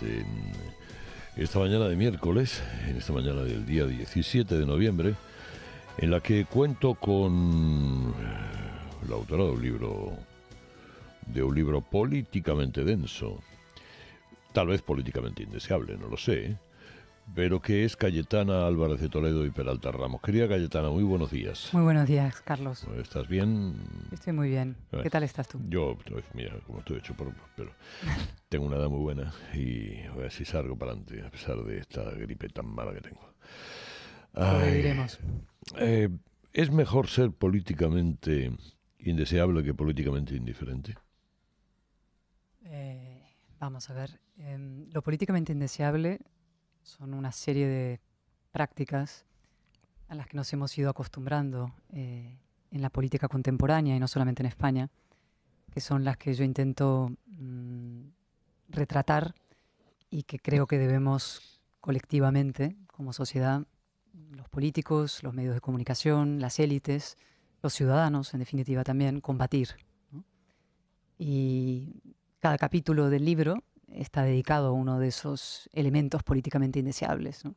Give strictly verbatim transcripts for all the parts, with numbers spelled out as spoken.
En esta mañana de miércoles, en esta mañana del día diecisiete de noviembre, en la que cuento con la autora de un libro, de un libro políticamente denso, tal vez políticamente indeseable, no lo sé, pero que es Cayetana Álvarez de Toledo y Peralta Ramos. Querida Cayetana, muy buenos días. Muy buenos días, Carlos. ¿Estás bien? Estoy muy bien. Bueno, ¿qué tal estás tú? Yo, pues, mira, como estoy hecho por... pero tengo una edad muy buena y voy a ver si salgo para adelante, a pesar de esta gripe tan mala que tengo. Sobreviviremos. Eh, ¿Es mejor ser políticamente indeseable que políticamente indiferente? Eh, vamos a ver. Eh, lo políticamente indeseable... son una serie de prácticas a las que nos hemos ido acostumbrando eh, en la política contemporánea, y no solamente en España, que son las que yo intento mm, retratar y que creo que debemos colectivamente, como sociedad, los políticos, los medios de comunicación, las élites, los ciudadanos, en definitiva también, combatir, ¿no? Y cada capítulo del libro está dedicado a uno de esos elementos políticamente indeseables, ¿no?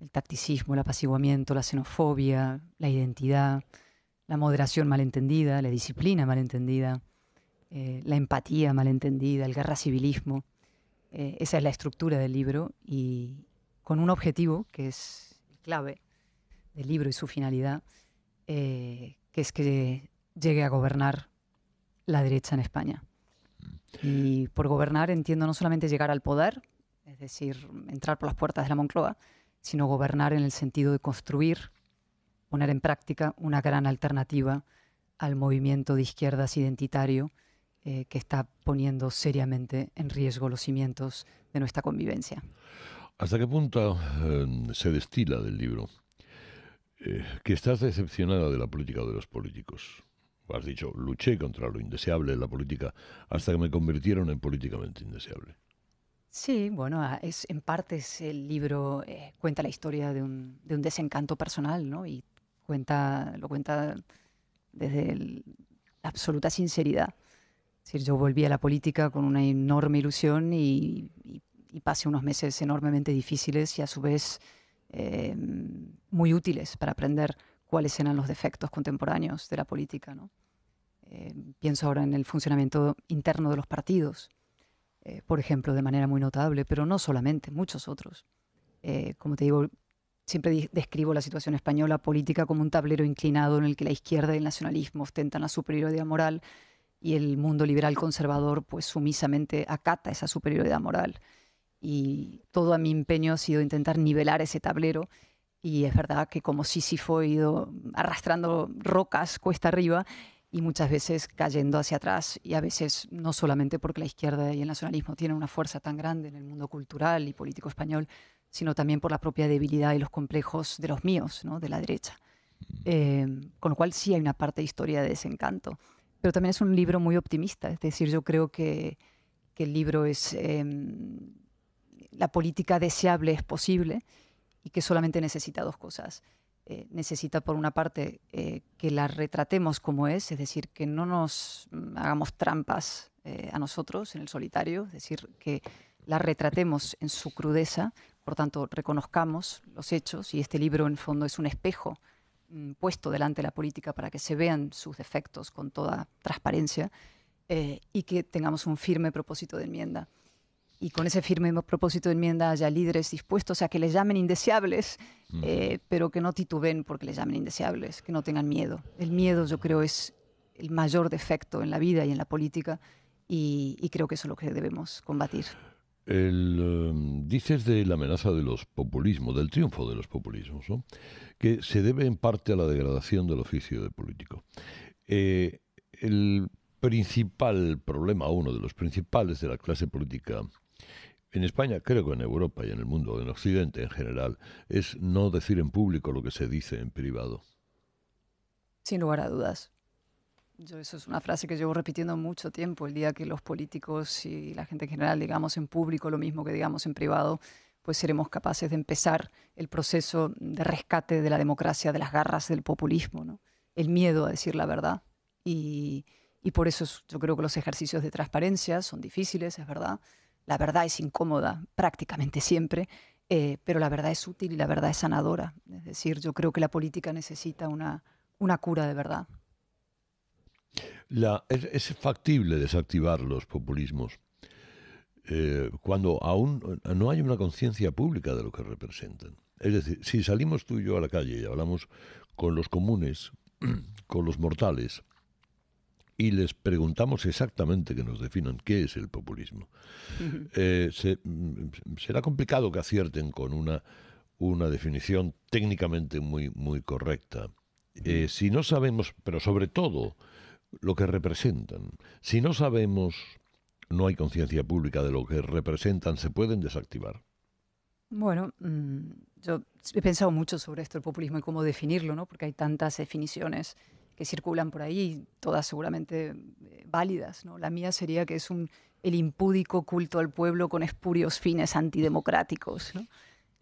El tacticismo, el apaciguamiento, la xenofobia, la identidad, la moderación malentendida, la disciplina malentendida, eh, la empatía malentendida, el guerra civilismo. Eh, esa es la estructura del libro, y con un objetivo que es clave del libro y su finalidad, eh, que es que llegue a gobernar la derecha en España. Y por gobernar entiendo no solamente llegar al poder, es decir, entrar por las puertas de la Moncloa, sino gobernar en el sentido de construir, poner en práctica una gran alternativa al movimiento de izquierdas identitario eh, que está poniendo seriamente en riesgo los cimientos de nuestra convivencia. ¿Hasta qué punto eh, se destila del libro eh, que estás decepcionada de la política o de los políticos? Has dicho, luché contra lo indeseable en la política hasta que me convirtieron en políticamente indeseable. Sí, bueno, es, en parte es el libro eh, cuenta la historia de un, de un desencanto personal, ¿no? Y cuenta, lo cuenta desde el, la absoluta sinceridad. Es decir, yo volví a la política con una enorme ilusión y, y, y pasé unos meses enormemente difíciles y a su vez eh, muy útiles para aprender cuáles eran los defectos contemporáneos de la política, ¿no? Eh, pienso ahora en el funcionamiento interno de los partidos, eh, por ejemplo, de manera muy notable, pero no solamente, muchos otros. Eh, como te digo, siempre describo la situación española política como un tablero inclinado en el que la izquierda y el nacionalismo ostentan la superioridad moral y el mundo liberal conservador pues sumisamente acata esa superioridad moral. Y todo a mi empeño ha sido intentar nivelar ese tablero. Y es verdad que como Sísifo he ido arrastrando rocas cuesta arriba y muchas veces cayendo hacia atrás, y a veces no solamente porque la izquierda y el nacionalismo tienen una fuerza tan grande en el mundo cultural y político español, sino también por la propia debilidad y los complejos de los míos, ¿no? De la derecha. Eh, con lo cual sí hay una parte de historia de desencanto, pero también es un libro muy optimista, es decir, yo creo que, que el libro es... Eh, la política deseable es posible, y que solamente necesita dos cosas. Eh, necesita, por una parte, eh, que la retratemos como es, es decir, que no nos hagamos trampas eh, a nosotros en el solitario, es decir, que la retratemos en su crudeza, por tanto, reconozcamos los hechos, y este libro, en fondo, es un espejo mm, puesto delante de la política para que se vean sus defectos con toda transparencia, eh, y que tengamos un firme propósito de enmienda. Y con ese firme propósito de enmienda haya líderes dispuestos a que les llamen indeseables, mm. eh, pero que no tituben porque les llamen indeseables, que no tengan miedo. El miedo, yo creo, es el mayor defecto en la vida y en la política, y, y creo que eso es lo que debemos combatir. El, um, dices de la amenaza de los populismos, del triunfo de los populismos, ¿no? Que se debe en parte a la degradación del oficio de político. Eh, el principal problema, uno de los principales de la clase política en España, creo que en Europa y en el mundo, en Occidente en general, es no decir en público lo que se dice en privado. Sin lugar a dudas. Yo, eso es una frase que llevo repitiendo mucho tiempo. El día que los políticos y la gente en general digamos en público lo mismo que digamos en privado, pues seremos capaces de empezar el proceso de rescate de la democracia de las garras del populismo, ¿no? El miedo a decir la verdad. Y, y por eso yo creo que los ejercicios de transparencia son difíciles, es verdad, La verdad es incómoda prácticamente siempre, eh, pero la verdad es útil y la verdad es sanadora. Es decir, yo creo que la política necesita una, una cura de verdad. La, es, es factible desactivar los populismos eh, cuando aún no hay una conciencia pública de lo que representan. Es decir, si salimos tú y yo a la calle y hablamos con los comunes, con los mortales, y les preguntamos exactamente que nos definan qué es el populismo, uh-huh. eh, se, será complicado que acierten con una, una definición técnicamente muy, muy correcta. Eh, si no sabemos, pero sobre todo lo que representan, si no sabemos, no hay conciencia pública de lo que representan, ¿se pueden desactivar? Bueno, yo he pensado mucho sobre esto, el populismo, y cómo definirlo, ¿no? Porque hay tantas definiciones que circulan por ahí, todas seguramente eh, válidas, ¿no? La mía sería que es un, el impúdico culto al pueblo con espurios fines antidemocráticos, ¿no?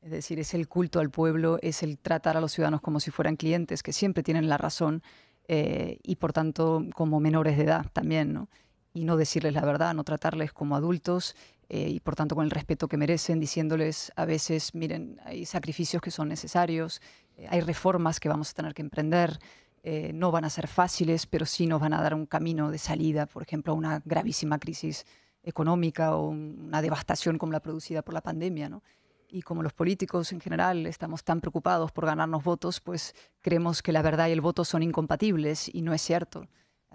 Es decir, es el culto al pueblo, es el tratar a los ciudadanos como si fueran clientes, que siempre tienen la razón, eh, y por tanto como menores de edad también, ¿no? Y no decirles la verdad, no tratarles como adultos, eh, y por tanto con el respeto que merecen, diciéndoles a veces, miren, hay sacrificios que son necesarios, eh, hay reformas que vamos a tener que emprender, Eh, no van a ser fáciles, pero sí nos van a dar un camino de salida, por ejemplo, a una gravísima crisis económica o una devastación como la producida por la pandemia, ¿no? Y como los políticos en general estamos tan preocupados por ganarnos votos, pues creemos que la verdad y el voto son incompatibles, y no es cierto.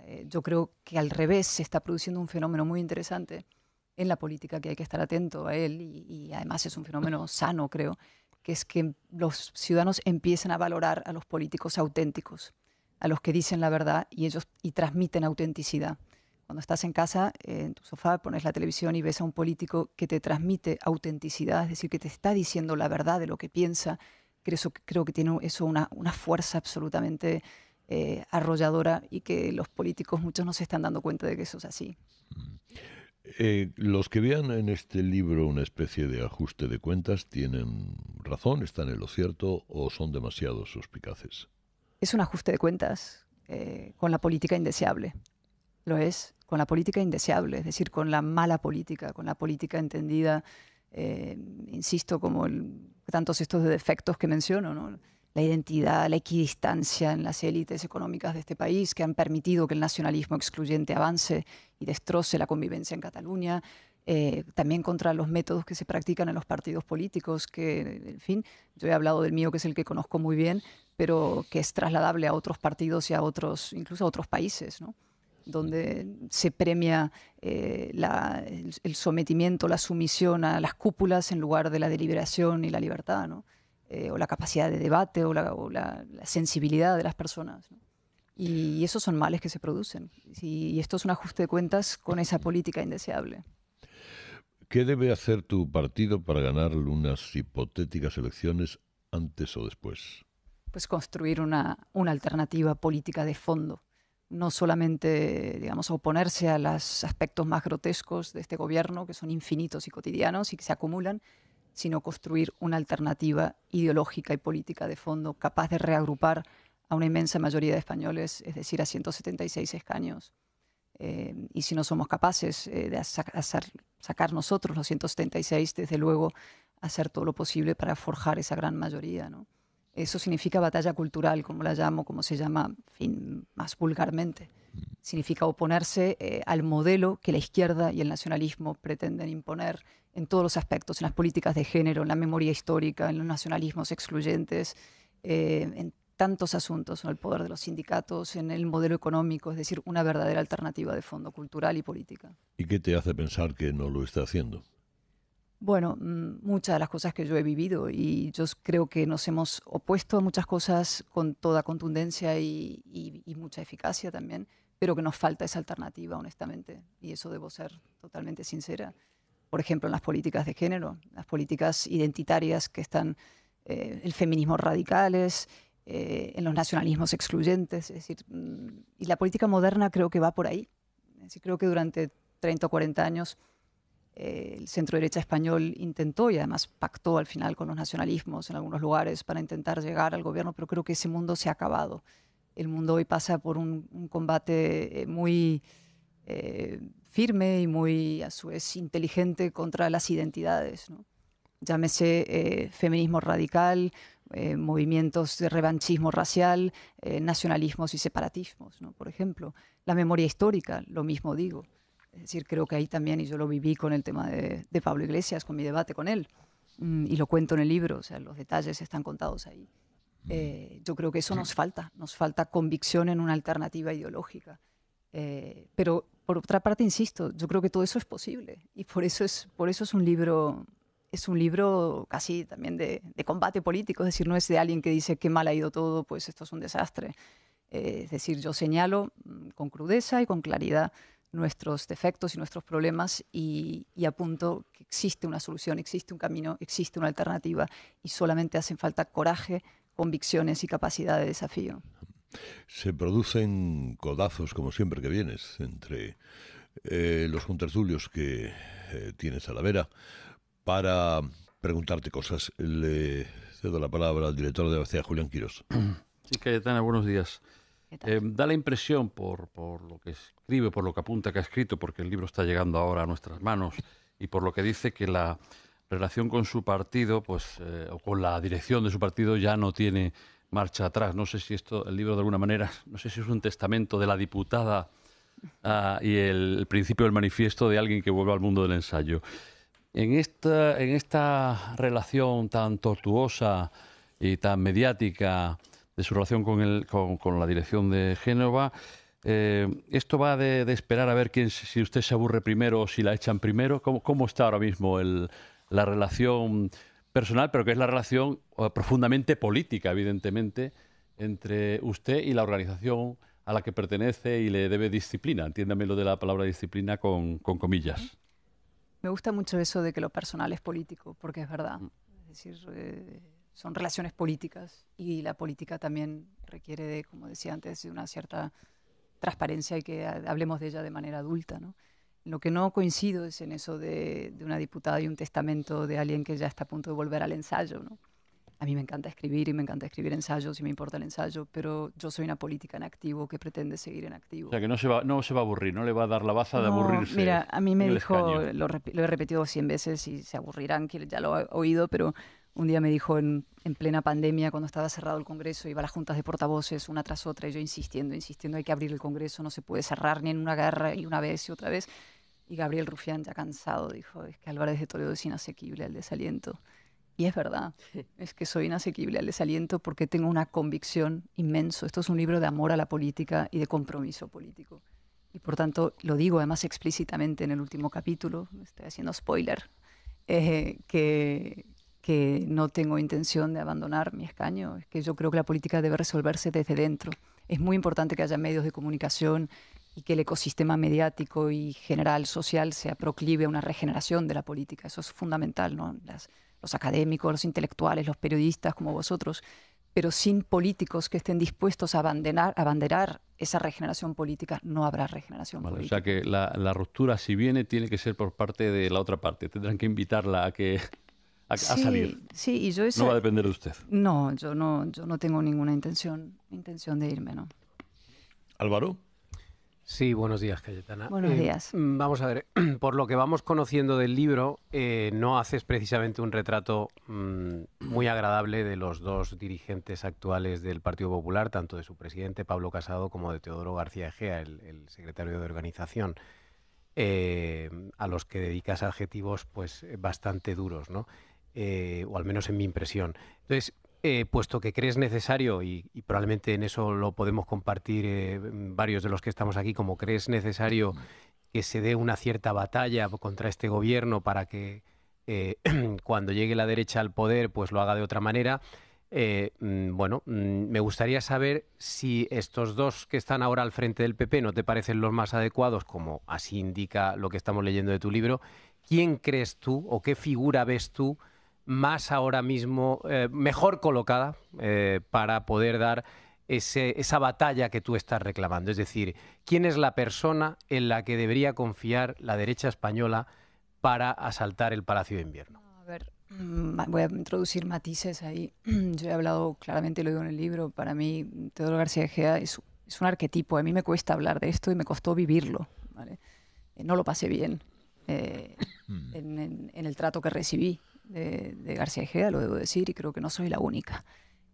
Eh, yo creo que al revés se está produciendo un fenómeno muy interesante en la política que hay que estar atento a él, y, y además es un fenómeno sano, creo, que es que los ciudadanos empiezan a valorar a los políticos auténticos, a los que dicen la verdad y ellos y transmiten autenticidad. Cuando estás en casa, eh, en tu sofá, pones la televisión y ves a un político que te transmite autenticidad, es decir, que te está diciendo la verdad de lo que piensa, creo, eso, creo que tiene eso una, una fuerza absolutamente eh, arrolladora, y que los políticos, muchos, no se están dando cuenta de que eso es así. Eh, los que vean en este libro una especie de ajuste de cuentas, ¿tienen razón, están en lo cierto o son demasiado suspicaces? Es un ajuste de cuentas eh, con la política indeseable, lo es, con la política indeseable, es decir, con la mala política, con la política entendida, eh, insisto, como el, tantos estos defectos que menciono, ¿no? La identidad, la equidistancia en las élites económicas de este país, que han permitido que el nacionalismo excluyente avance y destroce la convivencia en Cataluña. Eh, también contra los métodos que se practican en los partidos políticos, que, en fin, yo he hablado del mío, que es el que conozco muy bien, pero que es trasladable a otros partidos y a otros, incluso a otros países, ¿no? Donde se premia eh, la, el, el sometimiento, la sumisión a las cúpulas en lugar de la deliberación y la libertad, ¿no? Eh, o la capacidad de debate o la, o la, la sensibilidad de las personas, ¿no? Y esos son males que se producen. Y esto es un ajuste de cuentas con esa política indeseable. ¿Qué debe hacer tu partido para ganar unas hipotéticas elecciones antes o después? Pues construir una, una alternativa política de fondo. No solamente, digamos, oponerse a los aspectos más grotescos de este gobierno, que son infinitos y cotidianos y que se acumulan, sino construir una alternativa ideológica y política de fondo capaz de reagrupar a una inmensa mayoría de españoles, es decir, a ciento setenta y seis escaños. Eh, y si no somos capaces eh, de sac hacer, sacar nosotros los ciento setenta y seis, desde luego hacer todo lo posible para forjar esa gran mayoría, ¿no? Eso significa batalla cultural, como la llamo, como se llama, en fin, más vulgarmente. Significa oponerse eh, al modelo que la izquierda y el nacionalismo pretenden imponer en todos los aspectos, en las políticas de género, en la memoria histórica, en los nacionalismos excluyentes, eh, en tantos asuntos, en el poder de los sindicatos, en el modelo económico, es decir, una verdadera alternativa de fondo cultural y política. ¿Y qué te hace pensar que no lo está haciendo? Bueno, muchas de las cosas que yo he vivido, y yo creo que nos hemos opuesto a muchas cosas con toda contundencia y, y, y mucha eficacia también, pero que nos falta esa alternativa, honestamente, y eso debo ser totalmente sincera. Por ejemplo, en las políticas de género, las políticas identitarias que están, eh, el feminismo radicales, Eh, en los nacionalismos excluyentes, es decir, y la política moderna creo que va por ahí. Es decir, creo que durante treinta o cuarenta años eh, el centro derecha español intentó y además pactó al final con los nacionalismos en algunos lugares para intentar llegar al gobierno, pero creo que ese mundo se ha acabado. El mundo hoy pasa por un, un combate muy eh, firme y muy, a su vez, inteligente contra las identidades, ¿no? Llámese eh, feminismo radical, eh, movimientos de revanchismo racial, eh, nacionalismos y separatismos, ¿no? Por ejemplo. La memoria histórica, lo mismo digo. Es decir, creo que ahí también, y yo lo viví con el tema de, de Pablo Iglesias, con mi debate con él, mm, y lo cuento en el libro, o sea, los detalles están contados ahí. Eh, yo creo que eso nos falta, nos falta convicción en una alternativa ideológica. Eh, pero, por otra parte, insisto, yo creo que todo eso es posible, y por eso es, por eso es un libro... Es un libro casi también de, de combate político, es decir, no es de alguien que dice qué mal ha ido todo, pues esto es un desastre. Eh, es decir, yo señalo con crudeza y con claridad nuestros defectos y nuestros problemas y, y apunto que existe una solución, existe un camino, existe una alternativa y solamente hacen falta coraje, convicciones y capacidad de desafío. Se producen codazos, como siempre que vienes, entre eh, los contertulios que eh, tienes a la vera. Para preguntarte cosas, le cedo la palabra al director de la C E A, Julián Quirós. Sí, Cayetana, buenos días. Eh, da la impresión, por, por lo que escribe, por lo que apunta que ha escrito, porque el libro está llegando ahora a nuestras manos, y por lo que dice que la relación con su partido, pues, eh, o con la dirección de su partido, ya no tiene marcha atrás. No sé si esto, el libro de alguna manera, no sé si es un testamento de la diputada uh, y el, el principio del manifiesto de alguien que vuelve al mundo del ensayo. En esta, en esta relación tan tortuosa y tan mediática de su relación con, el, con, con la dirección de Génova, eh, ¿esto va de, de esperar a ver quién, si usted se aburre primero o si la echan primero? ¿Cómo, cómo está ahora mismo el, la relación personal, pero que es la relación profundamente política, evidentemente, entre usted y la organización a la que pertenece y le debe disciplina? Entiéndame lo de la palabra disciplina con, con comillas. Me gusta mucho eso de que lo personal es político, porque es verdad. Es decir, eh, son relaciones políticas y la política también requiere, de, como decía antes, de una cierta transparencia y que hablemos de ella de manera adulta, ¿no? Lo que no coincido es en eso de, de una diputada y un testamento de alguien que ya está a punto de volver al ensayo, ¿no? A mí me encanta escribir y me encanta escribir ensayos y me importa el ensayo, pero yo soy una política en activo que pretende seguir en activo. O sea, que no se va, no se va a aburrir, no le va a dar la baza de no, aburrirse. Mira, a mí me dijo, lo, lo he repetido cien veces y se aburrirán, que ya lo he oído, pero un día me dijo en, en plena pandemia, cuando estaba cerrado el Congreso, iba a las juntas de portavoces una tras otra y yo insistiendo, insistiendo, hay que abrir el Congreso, no se puede cerrar ni en una guerra y una vez y otra vez. Y Gabriel Rufián, ya cansado, dijo, es que Álvarez de Toledo es inasequible al desaliento. Y es verdad, es que soy inasequible al desaliento porque tengo una convicción inmensa. Esto es un libro de amor a la política y de compromiso político. Y por tanto, lo digo además explícitamente en el último capítulo, estoy haciendo spoiler, eh, que, que no tengo intención de abandonar mi escaño. Es que yo creo que la política debe resolverse desde dentro. Es muy importante que haya medios de comunicación y que el ecosistema mediático y general social sea proclive a una regeneración de la política. Eso es fundamental, ¿no? Las, los académicos, los intelectuales, los periodistas como vosotros, pero sin políticos que estén dispuestos a abanderar, abanderar esa regeneración política, no habrá regeneración vale, política. O sea que la, la ruptura, si viene, tiene que ser por parte de la otra parte. Tendrán que invitarla a que a, sí, a salir. Sí, y yo esa, no va a depender de usted. No, yo no, yo no tengo ninguna intención, intención de irme, ¿no? Álvaro. Sí, buenos días, Cayetana. Buenos eh, días. Vamos a ver, por lo que vamos conociendo del libro, eh, no haces precisamente un retrato mmm, muy agradable de los dos dirigentes actuales del Partido Popular, tanto de su presidente, Pablo Casado, como de Teodoro García Egea, el, el secretario de organización, eh, a los que dedicas adjetivos pues bastante duros, ¿no? Eh, o al menos en mi impresión. Entonces, Eh, puesto que crees necesario, y, y probablemente en eso lo podemos compartir eh, varios de los que estamos aquí, como crees necesario que se dé una cierta batalla contra este gobierno para que eh, cuando llegue la derecha al poder pues lo haga de otra manera, eh, bueno, me gustaría saber si estos dos que están ahora al frente del P P no te parecen los más adecuados, como así indica lo que estamos leyendo de tu libro. ¿Quién crees tú o qué figura ves tú más ahora mismo, eh, mejor colocada eh, para poder dar ese, esa batalla que tú estás reclamando? Es decir, ¿quién es la persona en la que debería confiar la derecha española para asaltar el Palacio de Invierno? A ver, voy a introducir matices ahí. Yo he hablado claramente, lo digo en el libro, para mí Teodoro García Egea es, es un arquetipo. A mí me cuesta hablar de esto y me costó vivirlo, ¿vale? no lo pasé bien eh, en, en, en el trato que recibí de, de García Egea, lo debo decir, y creo que no soy la única.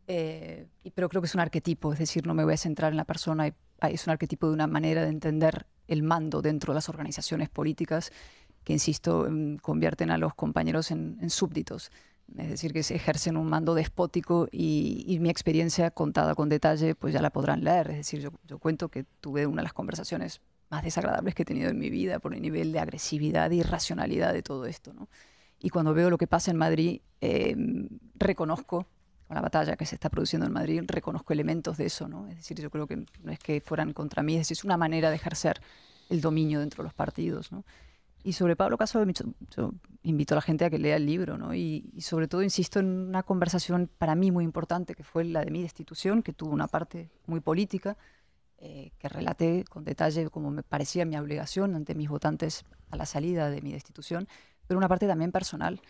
Eh, pero creo que es un arquetipo, es decir, no me voy a centrar en la persona, es un arquetipo de una manera de entender el mando dentro de las organizaciones políticas que, insisto, convierten a los compañeros en, en súbditos. Es decir, que se ejercen un mando despótico y, y mi experiencia contada con detalle pues ya la podrán leer. Es decir, yo, yo cuento que tuve una de las conversaciones más desagradables que he tenido en mi vida por el nivel de agresividad e irracionalidad de todo esto, ¿no? Y cuando veo lo que pasa en Madrid, eh, reconozco, con la batalla que se está produciendo en Madrid, reconozco elementos de eso, ¿no? Es decir, yo creo que no es que fueran contra mí, es decir, es una manera de ejercer el dominio dentro de los partidos, ¿no? Y sobre Pablo Casado, yo, yo invito a la gente a que lea el libro, ¿no? Y, y sobre todo insisto en una conversación para mí muy importante, que fue la de mi destitución, que tuvo una parte muy política, eh, que relaté con detalle como me parecía mi obligación ante mis votantes a la salida de mi destitución, pero una parte también personal.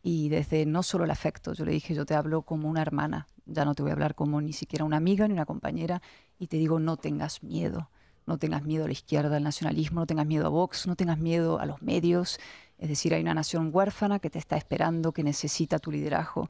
Y desde no solo el afecto, yo le dije, yo te hablo como una hermana, ya no te voy a hablar como ni siquiera una amiga ni una compañera, y te digo, no tengas miedo. No tengas miedo a la izquierda, al nacionalismo, no tengas miedo a Vox, no tengas miedo a los medios. Es decir, hay una nación huérfana que te está esperando, que necesita tu liderazgo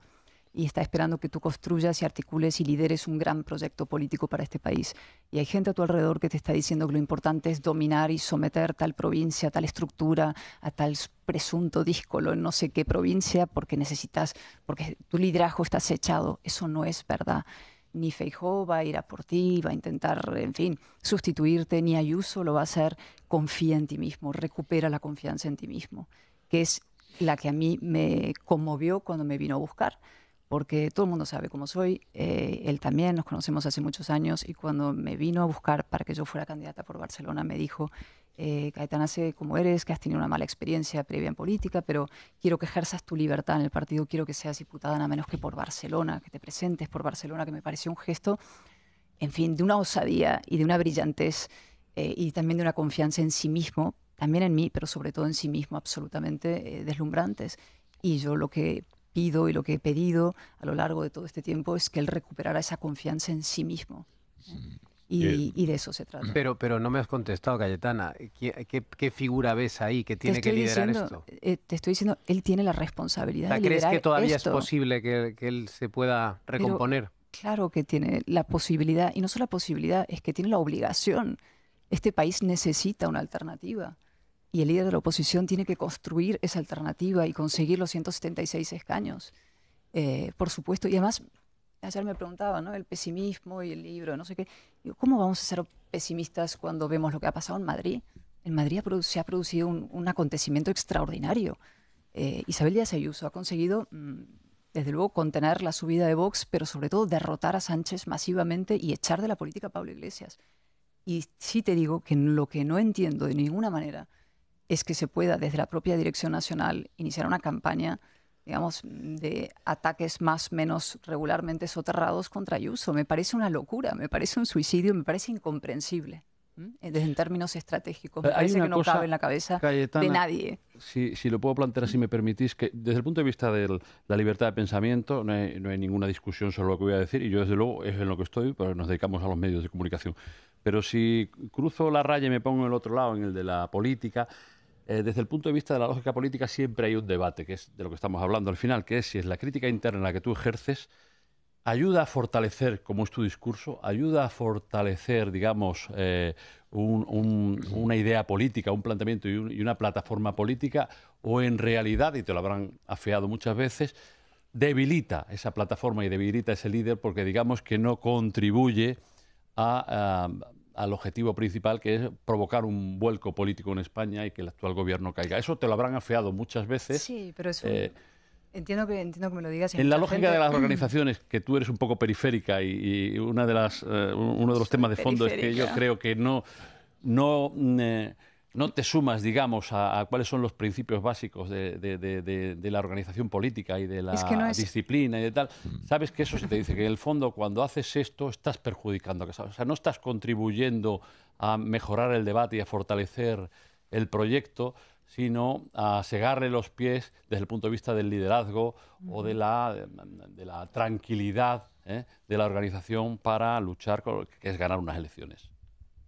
y está esperando que tú construyas y articules y lideres un gran proyecto político para este país. Y hay gente a tu alrededor que te está diciendo que lo importante es dominar y someter tal provincia, tal estructura, a tal presunto díscolo en no sé qué provincia porque necesitas, porque tu liderazgo está acechado. Eso no es verdad. Ni Feijóo va a ir a por ti, va a intentar, en fin, sustituirte, ni Ayuso lo va a hacer. Confía en ti mismo, recupera la confianza en ti mismo, que es la que a mí me conmovió cuando me vino a buscar, porque todo el mundo sabe cómo soy, eh, él también, nos conocemos hace muchos años, y cuando me vino a buscar para que yo fuera candidata por Barcelona me dijo, eh, Cayetana, sé cómo eres, que has tenido una mala experiencia previa en política, pero quiero que ejerzas tu libertad en el partido, quiero que seas diputada nada menos que por Barcelona, que te presentes por Barcelona, que me pareció un gesto, en fin, de una osadía y de una brillantez eh, y también de una confianza en sí mismo, también en mí, pero sobre todo en sí mismo, absolutamente eh, deslumbrantes. Y yo lo que pido y lo que he pedido a lo largo de todo este tiempo es que él recuperara esa confianza en sí mismo. Y, eh, y de eso se trata. Pero, pero no me has contestado, Cayetana. ¿Qué, qué, qué figura ves ahí que tiene que liderar diciendo, esto? Eh, te estoy diciendo, él tiene la responsabilidad o sea, de liderar esto. ¿Crees que todavía esto. es posible que, que él se pueda recomponer? Pero, claro que tiene la posibilidad, y no solo la posibilidad, es que tiene la obligación. Este país necesita una alternativa. Y el líder de la oposición tiene que construir esa alternativa y conseguir los ciento setenta y seis escaños, eh, por supuesto. Y además, ayer me preguntaban, ¿no?, el pesimismo y el libro, no sé qué. Digo, ¿cómo vamos a ser pesimistas cuando vemos lo que ha pasado en Madrid? En Madrid se ha producido un, un acontecimiento extraordinario. Eh, Isabel Díaz Ayuso ha conseguido, desde luego, contener la subida de Vox, pero sobre todo derrotar a Sánchez masivamente y echar de la política a Pablo Iglesias. Y sí te digo que lo que no entiendo de ninguna manera es que se pueda desde la propia dirección nacional iniciar una campaña, digamos, de ataques más o menos regularmente soterrados contra Ayuso. Me parece una locura, me parece un suicidio, me parece incomprensible. ¿eh? Desde en términos estratégicos, me parece que no cabe en la cabeza, Cayetana, de nadie. Si, si lo puedo plantear, si me permitís, que desde el punto de vista de la libertad de pensamiento no hay, no hay ninguna discusión sobre lo que voy a decir, y yo desde luego es en lo que estoy, pero nos dedicamos a los medios de comunicación. Pero si cruzo la raya y me pongo en el otro lado, en el de la política, desde el punto de vista de la lógica política siempre hay un debate, que es de lo que estamos hablando al final, que es si es la crítica interna que tú ejerces ayuda a fortalecer, como es tu discurso, ayuda a fortalecer, digamos, eh, un, un, una idea política, un planteamiento y, un, y una plataforma política, o en realidad, y te lo habrán afeado muchas veces, debilita esa plataforma y debilita ese líder porque digamos que no contribuye a... a al objetivo principal, que es provocar un vuelco político en España y que el actual gobierno caiga. Eso te lo habrán afeado muchas veces. Sí, pero eso... Eh, entiendo, que, entiendo que me lo digas. En la lógica gente... de las organizaciones, que tú eres un poco periférica y, y una de las, eh, uno de los Soy temas de fondo es que yo creo que no, no, eh, no te sumas, digamos, a, a cuáles son los principios básicos de, de, de, de, de la organización política y de la es que no es... disciplina y de tal. Sabes que eso se te dice, que en el fondo cuando haces esto estás perjudicando, o sea, no estás contribuyendo a mejorar el debate y a fortalecer el proyecto, sino a segarle los pies desde el punto de vista del liderazgo mm. o de la, de la tranquilidad ¿eh? de la organización para luchar, con, que es ganar unas elecciones.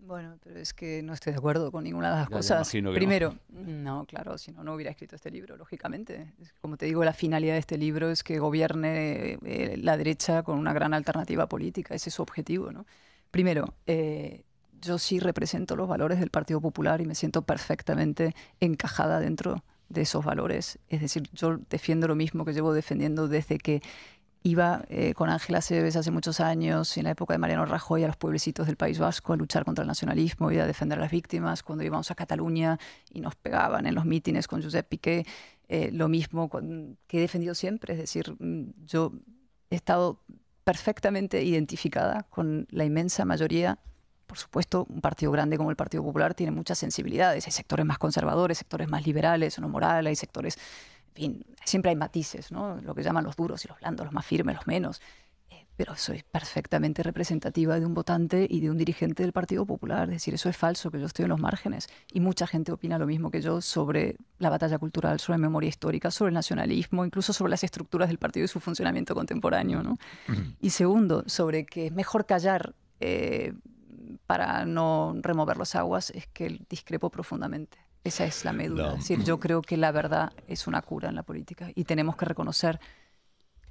Bueno, pero es que no estoy de acuerdo con ninguna de las ya, cosas. Ya Primero, no, no claro, si no, no hubiera escrito este libro, lógicamente. Como te digo, la finalidad de este libro es que gobierne eh, la derecha con una gran alternativa política. Ese es su objetivo, ¿no? Primero, eh, yo sí represento los valores del Partido Popular y me siento perfectamente encajada dentro de esos valores. Es decir, yo defiendo lo mismo que llevo defendiendo desde que iba eh, con Ángela Cebes hace muchos años, en la época de Mariano Rajoy, a los pueblecitos del País Vasco a luchar contra el nacionalismo y a defender a las víctimas. Cuando íbamos a Cataluña y nos pegaban en los mítines con Josep Piqué, eh, lo mismo que he defendido siempre. Es decir, yo he estado perfectamente identificada con la inmensa mayoría. Por supuesto, un partido grande como el Partido Popular tiene muchas sensibilidades. Hay sectores más conservadores, sectores más liberales, no moral, hay sectores... En fin, siempre hay matices, ¿no? Lo que llaman los duros y los blandos, los más firmes, los menos. Eh, pero soy perfectamente representativa de un votante y de un dirigente del Partido Popular. Es decir, eso es falso, que yo estoy en los márgenes. Y mucha gente opina lo mismo que yo sobre la batalla cultural, sobre la memoria histórica, sobre el nacionalismo, incluso sobre las estructuras del partido y su funcionamiento contemporáneo, ¿no? Y segundo, sobre que es mejor callar... Eh, para no remover las aguas, es que discrepo profundamente. Esa es la médula. No. Es decir, yo creo que la verdad es una cura en la política y tenemos que reconocer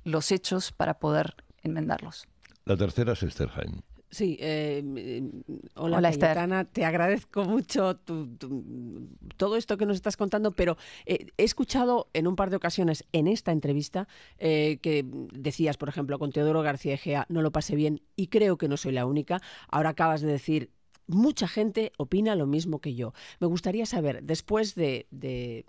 los hechos para poder enmendarlos. La tercera es Esther Jaén. Sí, eh, eh, hola, hola Cayetana, te agradezco mucho tu, tu, todo esto que nos estás contando, pero eh, he escuchado en un par de ocasiones en esta entrevista eh, que decías, por ejemplo, con Teodoro García Egea, no lo pasé bien y creo que no soy la única. Ahora acabas de decir, mucha gente opina lo mismo que yo. Me gustaría saber, después de... de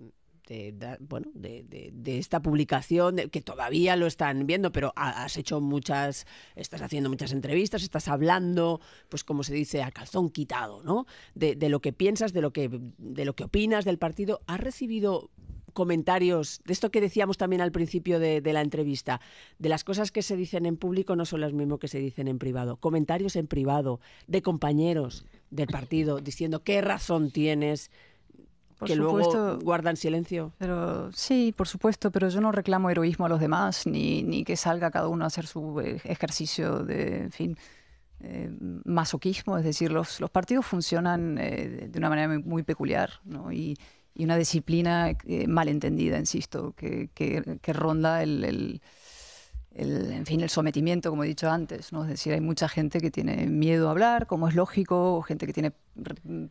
De, de, bueno, de, de, de esta publicación, de, que todavía lo están viendo, pero has hecho muchas, estás haciendo muchas entrevistas, estás hablando, pues como se dice, a calzón quitado, ¿no? De, de lo que piensas, de lo que, de lo que opinas del partido. ¿Has recibido comentarios de esto que decíamos también al principio de, de la entrevista? De las cosas que se dicen en público no son las mismas que se dicen en privado. Comentarios en privado de compañeros del partido diciendo qué razón tienes, que luego guardan silencio. Pero sí, por supuesto, pero yo no reclamo heroísmo a los demás, ni, ni que salga cada uno a hacer su ejercicio de, en fin, eh, masoquismo. Es decir, los, los partidos funcionan eh, de una manera muy, muy peculiar, ¿no? Y, y una disciplina eh, malentendida, insisto, que, que, que ronda el... el El, en fin, el sometimiento, como he dicho antes, ¿no? Es decir, hay mucha gente que tiene miedo a hablar, como es lógico, o gente que tiene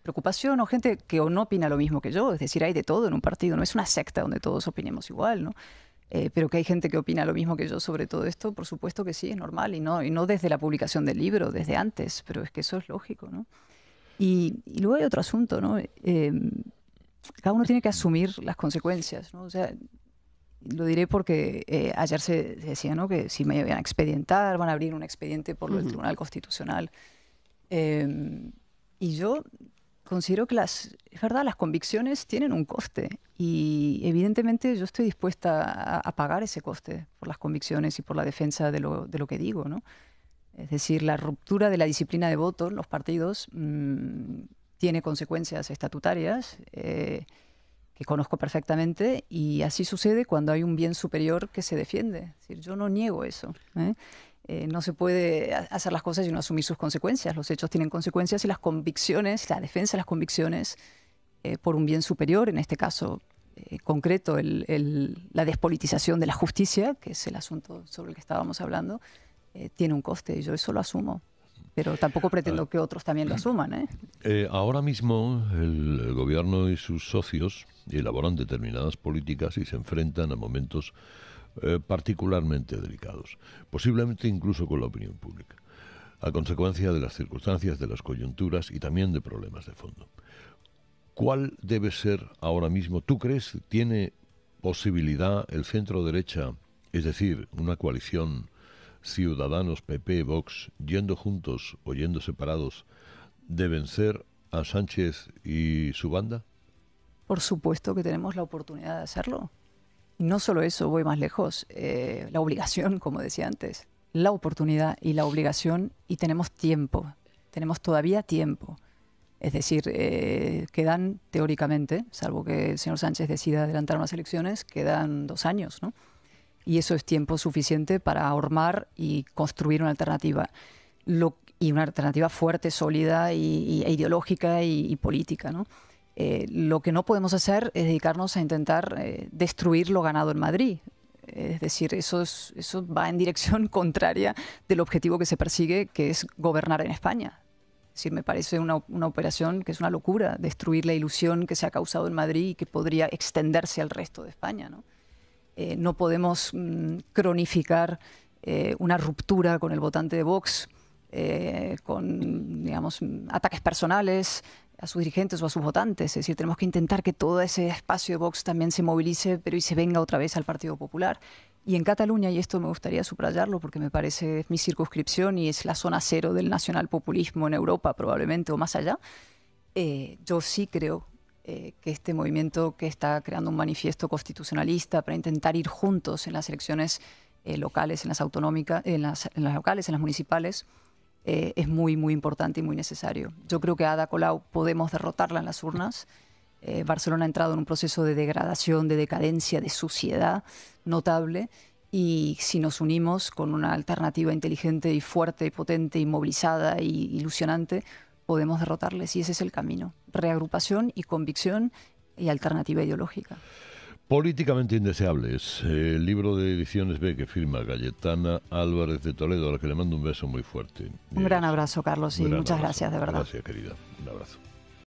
preocupación, o gente que o no opina lo mismo que yo. Es decir, hay de todo en un partido, no es una secta donde todos opinemos igual, ¿no? Eh, pero que hay gente que opina lo mismo que yo sobre todo esto, por supuesto que sí, es normal, y no, y no desde la publicación del libro, desde antes, pero es que eso es lógico, ¿no? Y, y luego hay otro asunto, ¿no? Eh, cada uno tiene que asumir las consecuencias, ¿no? O sea, lo diré porque eh, ayer se decía, ¿no?, que si me van a expedientar, van a abrir un expediente por el Tribunal Constitucional. Eh, y yo considero que las, es verdad, las convicciones tienen un coste. Y evidentemente yo estoy dispuesta a, a pagar ese coste por las convicciones y por la defensa de lo, de lo que digo, ¿no? Es decir, la ruptura de la disciplina de voto en los partidos mmm, tiene consecuencias estatutarias. Eh, que conozco perfectamente, y así sucede cuando hay un bien superior que se defiende. Es decir, yo no niego eso, ¿eh? Eh, no se puede hacer las cosas y no asumir sus consecuencias. Los hechos tienen consecuencias y las convicciones, la defensa de las convicciones eh, por un bien superior, en este caso eh, concreto, el, el, la despolitización de la justicia, que es el asunto sobre el que estábamos hablando, eh, tiene un coste y yo eso lo asumo. Pero tampoco pretendo que otros también lo asuman, ¿eh? Eh, ahora mismo el, el gobierno y sus socios elaboran determinadas políticas y se enfrentan a momentos eh, particularmente delicados, posiblemente incluso con la opinión pública, a consecuencia de las circunstancias, de las coyunturas y también de problemas de fondo. ¿Cuál debe ser ahora mismo? ¿Tú crees tiene posibilidad el centro-derecha, es decir, una coalición Ciudadanos, P P, Vox, yendo juntos o yendo separados, de vencer a Sánchez y su banda? Por supuesto que tenemos la oportunidad de hacerlo. Y no solo eso, voy más lejos. Eh, la obligación, como decía antes, la oportunidad y la obligación, y tenemos tiempo, tenemos todavía tiempo. Es decir, eh, quedan teóricamente, salvo que el señor Sánchez decida adelantar unas elecciones, quedan dos años, ¿no? Y eso es tiempo suficiente para ahormar y construir una alternativa. Lo, y una alternativa fuerte, sólida y, y, ideológica y, y política, ¿no? Eh, lo que no podemos hacer es dedicarnos a intentar eh, destruir lo ganado en Madrid. Es decir, eso, es, eso va en dirección contraria del objetivo que se persigue, que es gobernar en España. Es decir, me parece una, una operación que es una locura, destruir la ilusión que se ha causado en Madrid y que podría extenderse al resto de España, ¿no? Eh, no podemos mm, cronificar eh, una ruptura con el votante de Vox, eh, con, digamos, ataques personales a sus dirigentes o a sus votantes. Es decir, tenemos que intentar que todo ese espacio de Vox también se movilice, pero y se venga otra vez al Partido Popular. Y en Cataluña, y esto me gustaría subrayarlo porque me parece es mi circunscripción y es la zona cero del nacionalpopulismo en Europa, probablemente, o más allá, eh, yo sí creo eh, que este movimiento que está creando un manifiesto constitucionalista para intentar ir juntos en las elecciones eh, locales, en las autonómicas, en las, en las locales, en las municipales, Eh, es muy, muy importante y muy necesario. Yo creo que a Ada Colau podemos derrotarla en las urnas. Eh, Barcelona ha entrado en un proceso de degradación, de decadencia, de suciedad notable, y si nos unimos con una alternativa inteligente y fuerte y potente y movilizada y ilusionante, podemos derrotarles, y ese es el camino. Reagrupación y convicción y alternativa ideológica. Políticamente indeseables, el libro de Ediciones B que firma Cayetana Álvarez de Toledo, a la que le mando un beso muy fuerte. Un gran abrazo, Carlos, y muchas gracias, de verdad. Gracias, querida. Un abrazo.